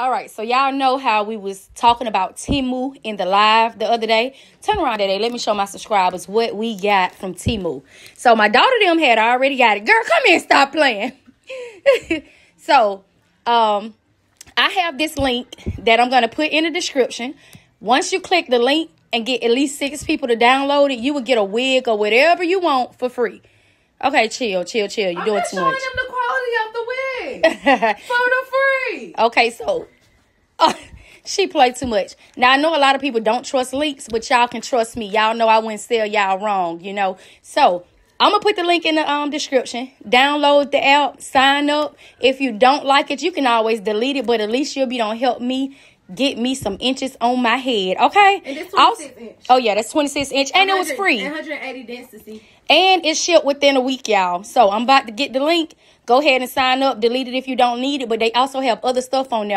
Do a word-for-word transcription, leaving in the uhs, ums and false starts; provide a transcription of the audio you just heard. All right, so y'all know how we was talking about Temu in the live the other day. Turn around today. Let me show my subscribers what we got from Temu. So my daughter them had already got it. Girl, come here and stop playing. So um, I have this link that I'm going to put in the description. Once you click the link and get at least six people to download it, you will get a wig or whatever you want for free. Okay, chill, chill, chill. You're I'm doing too much. I'm showing them the quality of the wig. For the free. Okay, so uh, she played too much. Now, I know a lot of people don't trust leaks, but y'all can trust me. Y'all know I wouldn't sell y'all wrong, you know. So, I'm going to put the link in the um, description. Download the app. Sign up. If you don't like it, you can always delete it, but at least you'll be gonna help me get me some inches on my head, okay? And it's twenty-six inch. Oh, yeah, that's twenty-six inch. And it was free. one hundred eighty density. And it's shipped within a week, y'all. So I'm about to get the link. Go ahead and sign up. Delete it if you don't need it. But they also have other stuff on there.